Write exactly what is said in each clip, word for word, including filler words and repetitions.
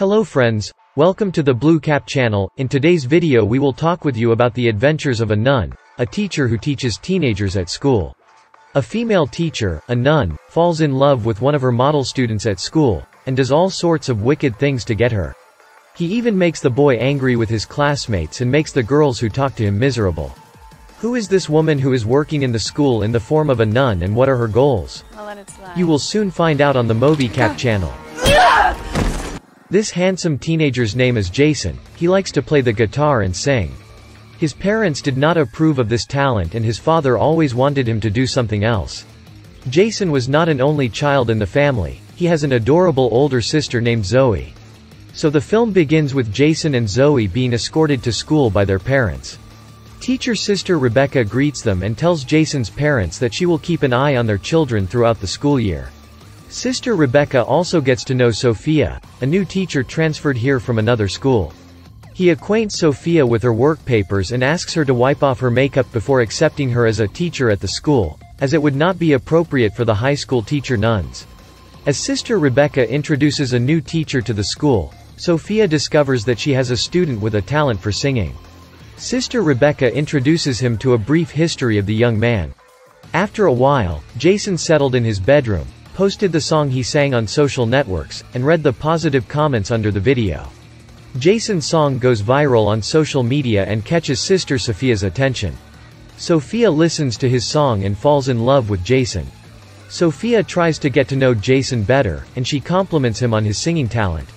Hello friends, welcome to the Blue Cap channel. In today's video we will talk with you about the adventures of a nun, a teacher who teaches teenagers at school. A female teacher, a nun, falls in love with one of her model students at school, and does all sorts of wicked things to get her. He even makes the boy angry with his classmates and makes the girls who talk to him miserable. Who is this woman who is working in the school in the form of a nun, and what are her goals? I'll let it slide. You will soon find out on the Movi Cap channel. This handsome teenager's name is Jason. He likes to play the guitar and sing. His parents did not approve of this talent and his father always wanted him to do something else. Jason was not an only child in the family, he has an adorable older sister named Zoe. So the film begins with Jason and Zoe being escorted to school by their parents. Teacher Sister Rebecca greets them and tells Jason's parents that she will keep an eye on their children throughout the school year. Sister Rebecca also gets to know Sophia, a new teacher transferred here from another school. He acquaints Sophia with her work papers and asks her to wipe off her makeup before accepting her as a teacher at the school, as it would not be appropriate for the high school teacher nuns. As Sister Rebecca introduces a new teacher to the school, Sophia discovers that she has a student with a talent for singing. Sister Rebecca introduces him to a brief history of the young man. After a while, Jason settled in his bedroom, posted the song he sang on social networks, and read the positive comments under the video. Jason's song goes viral on social media and catches Sister Sophia's attention. Sophia listens to his song and falls in love with Jason. Sophia tries to get to know Jason better, and she compliments him on his singing talent.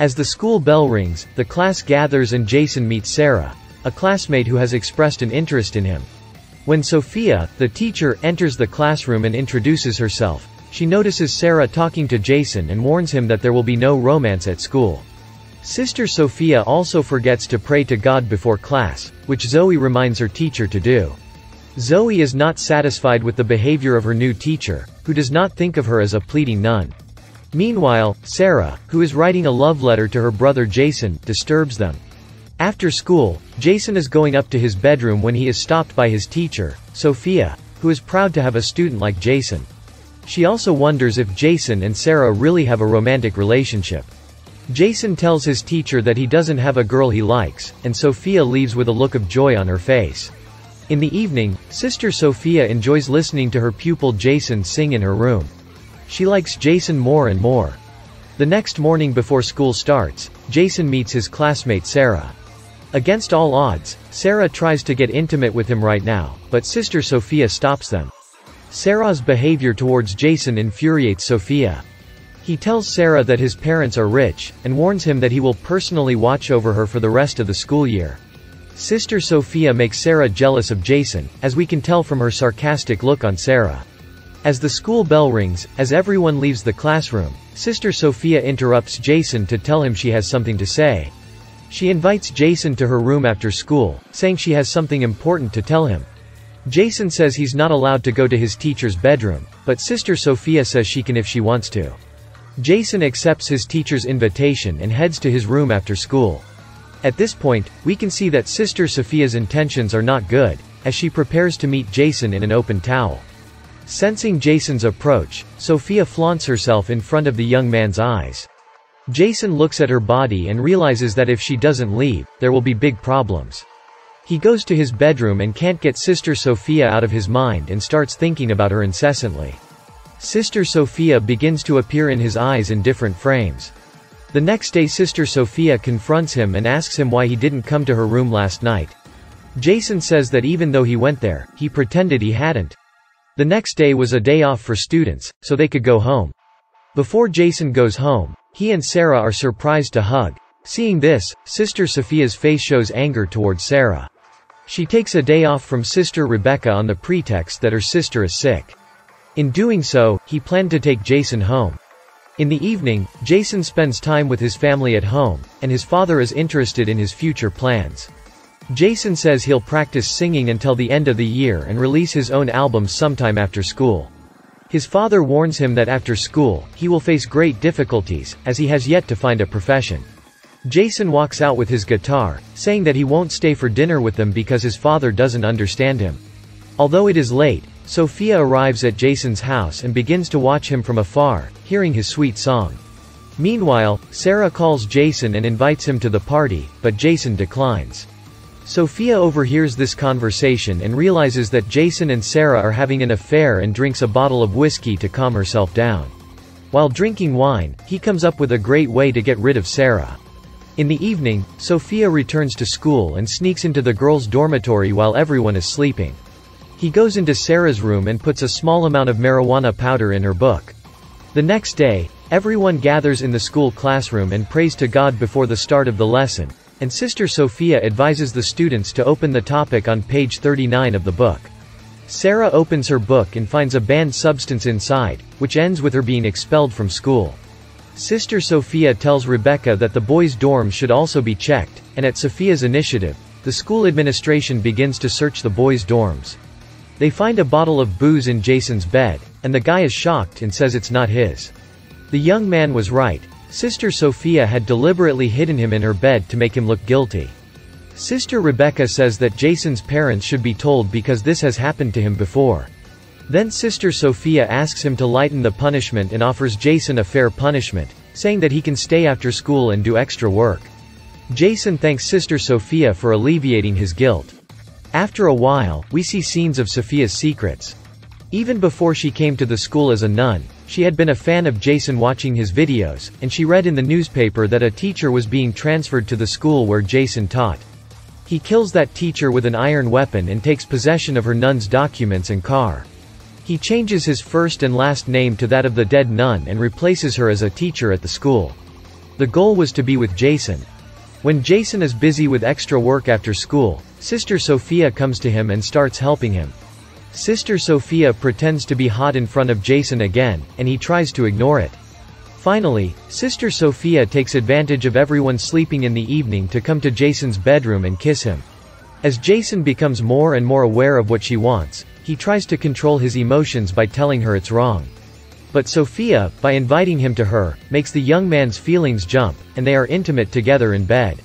As the school bell rings, the class gathers and Jason meets Sarah, a classmate who has expressed an interest in him. When Sophia, the teacher, enters the classroom and introduces herself, she notices Sarah talking to Jason and warns him that there will be no romance at school. Sister Sophia also forgets to pray to God before class, which Zoe reminds her teacher to do. Zoe is not satisfied with the behavior of her new teacher, who does not think of her as a pleading nun. Meanwhile, Sarah, who is writing a love letter to her brother Jason, disturbs them. After school, Jason is going up to his bedroom when he is stopped by his teacher, Sophia, who is proud to have a student like Jason. She also wonders if Jason and Sarah really have a romantic relationship. Jason tells his teacher that he doesn't have a girl he likes, and Sophia leaves with a look of joy on her face. In the evening, Sister Sophia enjoys listening to her pupil Jason sing in her room. She likes Jason more and more. The next morning before school starts, Jason meets his classmate Sarah. Against all odds, Sarah tries to get intimate with him right now, but Sister Sophia stops them. Sarah's behavior towards Jason infuriates Sophia. He tells Sarah that his parents are rich, and warns him that he will personally watch over her for the rest of the school year. Sister Sophia makes Sarah jealous of Jason, as we can tell from her sarcastic look on Sarah. As the school bell rings, as everyone leaves the classroom, Sister Sophia interrupts Jason to tell him she has something to say. She invites Jason to her room after school, saying she has something important to tell him. Jason says he's not allowed to go to his teacher's bedroom, but Sister Sophia says she can if she wants to. Jason accepts his teacher's invitation and heads to his room after school. At this point, we can see that Sister Sophia's intentions are not good, as she prepares to meet Jason in an open towel. Sensing Jason's approach, Sophia flaunts herself in front of the young man's eyes. Jason looks at her body and realizes that if she doesn't leave, there will be big problems. He goes to his bedroom and can't get Sister Sophia out of his mind and starts thinking about her incessantly. Sister Sophia begins to appear in his eyes in different frames. The next day Sister Sophia confronts him and asks him why he didn't come to her room last night. Jason says that even though he went there, he pretended he hadn't. The next day was a day off for students, so they could go home. Before Jason goes home, he and Sarah are surprised to hug. Seeing this, Sister Sophia's face shows anger towards Sarah. She takes a day off from Sister Rebecca on the pretext that her sister is sick. In doing so, he planned to take Jason home. In the evening, Jason spends time with his family at home, and his father is interested in his future plans. Jason says he'll practice singing until the end of the year and release his own album sometime after school. His father warns him that after school, he will face great difficulties, as he has yet to find a profession. Jason walks out with his guitar, saying that he won't stay for dinner with them because his father doesn't understand him. Although it is late, Sophia arrives at Jason's house and begins to watch him from afar, hearing his sweet song. Meanwhile, Sarah calls Jason and invites him to the party, but Jason declines. Sophia overhears this conversation and realizes that Jason and Sarah are having an affair and drinks a bottle of whiskey to calm herself down. While drinking wine, he comes up with a great way to get rid of Sarah. In the evening, Sophia returns to school and sneaks into the girls' dormitory while everyone is sleeping. He goes into Sarah's room and puts a small amount of marijuana powder in her book. The next day, everyone gathers in the school classroom and prays to God before the start of the lesson, and Sister Sophia advises the students to open the topic on page thirty-nine of the book. Sarah opens her book and finds a banned substance inside, which ends with her being expelled from school. Sister Sophia tells Rebecca that the boys' dorm should also be checked, and at Sophia's initiative, the school administration begins to search the boys' dorms. They find a bottle of booze in Jason's bed, and the guy is shocked and says it's not his. The young man was right. Sister Sophia had deliberately hidden him in her bed to make him look guilty. Sister Rebecca says that Jason's parents should be told because this has happened to him before. Then Sister Sophia asks him to lighten the punishment and offers Jason a fair punishment, saying that he can stay after school and do extra work. Jason thanks Sister Sophia for alleviating his guilt. After a while, we see scenes of Sophia's secrets. Even before she came to the school as a nun, she had been a fan of Jason watching his videos, and she read in the newspaper that a teacher was being transferred to the school where Jason taught. He kills that teacher with an iron weapon and takes possession of her nun's documents and car. He changes his first and last name to that of the dead nun and replaces her as a teacher at the school. The goal was to be with Jason. When Jason is busy with extra work after school, Sister Sophia comes to him and starts helping him. Sister Sophia pretends to be hot in front of Jason again, and he tries to ignore it. Finally, Sister Sophia takes advantage of everyone sleeping in the evening to come to Jason's bedroom and kiss him. As Jason becomes more and more aware of what she wants, he tries to control his emotions by telling her it's wrong. But Sophia, by inviting him to her, makes the young man's feelings jump, and they are intimate together in bed.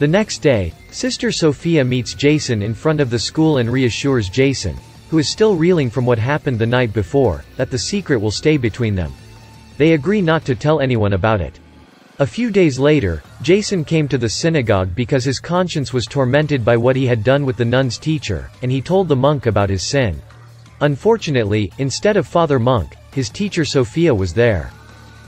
The next day, Sister Sophia meets Jason in front of the school and reassures Jason, who is still reeling from what happened the night before, that the secret will stay between them. They agree not to tell anyone about it. A few days later, Jason came to the synagogue because his conscience was tormented by what he had done with the nun's teacher, and he told the monk about his sin. Unfortunately, instead of Father Monk, his teacher Sophia was there.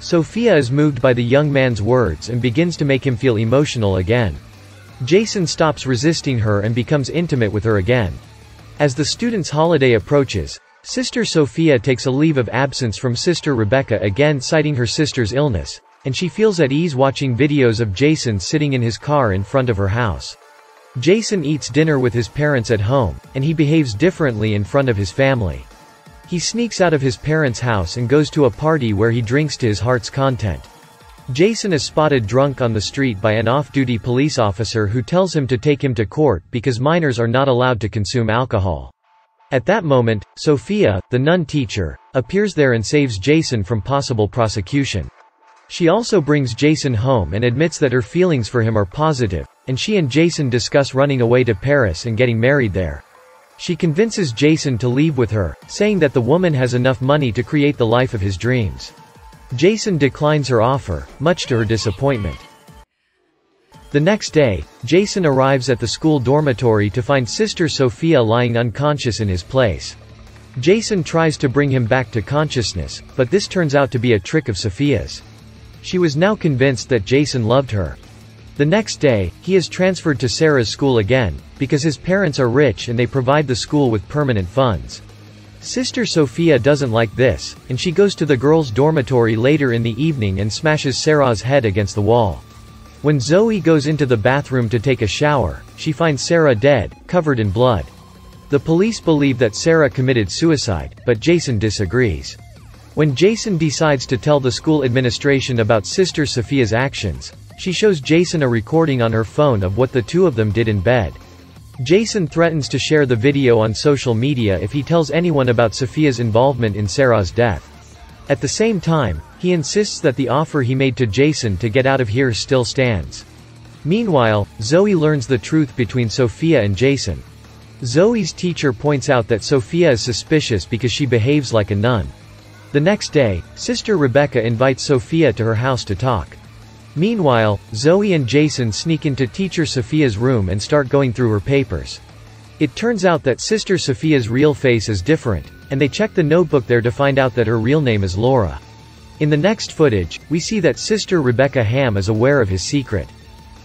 Sophia is moved by the young man's words and begins to make him feel emotional again. Jason stops resisting her and becomes intimate with her again. As the students' holiday approaches, Sister Sophia takes a leave of absence from Sister Rebecca again, citing her sister's illness, and she feels at ease watching videos of Jason sitting in his car in front of her house. Jason eats dinner with his parents at home, and he behaves differently in front of his family. He sneaks out of his parents' house and goes to a party where he drinks to his heart's content. Jason is spotted drunk on the street by an off-duty police officer who tells him to take him to court because minors are not allowed to consume alcohol. At that moment, Sophia, the nun teacher, appears there and saves Jason from possible prosecution. She also brings Jason home and admits that her feelings for him are positive, and she and Jason discuss running away to Paris and getting married there. She convinces Jason to leave with her, saying that the woman has enough money to create the life of his dreams. Jason declines her offer, much to her disappointment. The next day, Jason arrives at the school dormitory to find Sister Sophia lying unconscious in his place. Jason tries to bring him back to consciousness, but this turns out to be a trick of Sophia's. She was now convinced that Jason loved her. The next day, he is transferred to Sarah's school again, because his parents are rich and they provide the school with permanent funds. Sister Sophia doesn't like this, and she goes to the girls' dormitory later in the evening and smashes Sarah's head against the wall. When Zoe goes into the bathroom to take a shower, she finds Sarah dead, covered in blood. The police believe that Sarah committed suicide, but Jason disagrees. When Jason decides to tell the school administration about Sister Sophia's actions, she shows Jason a recording on her phone of what the two of them did in bed. Jason threatens to share the video on social media if he tells anyone about Sophia's involvement in Sarah's death. At the same time, he insists that the offer he made to Jason to get out of here still stands. Meanwhile, Zoe learns the truth between Sophia and Jason. Zoe's teacher points out that Sophia is suspicious because she behaves like a nun. The next day, Sister Rebecca invites Sophia to her house to talk. Meanwhile, Zoe and Jason sneak into teacher Sophia's room and start going through her papers. It turns out that Sister Sophia's real face is different, and they check the notebook there to find out that her real name is Laura. In the next footage, we see that Sister Rebecca Ham is aware of his secret.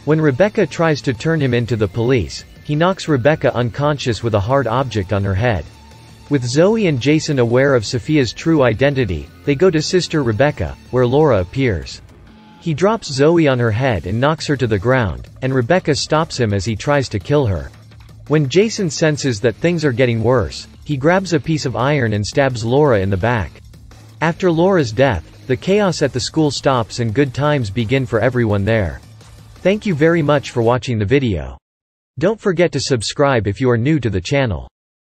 When Rebecca tries to turn him into the police, he knocks Rebecca unconscious with a hard object on her head. With Zoe and Jason aware of Sophia's true identity, they go to Sister Rebecca, where Laura appears. He drops Zoe on her head and knocks her to the ground, and Rebecca stops him as he tries to kill her. When Jason senses that things are getting worse, he grabs a piece of iron and stabs Laura in the back. After Laura's death, the chaos at the school stops and good times begin for everyone there. Thank you very much for watching the video. Don't forget to subscribe if you are new to the channel.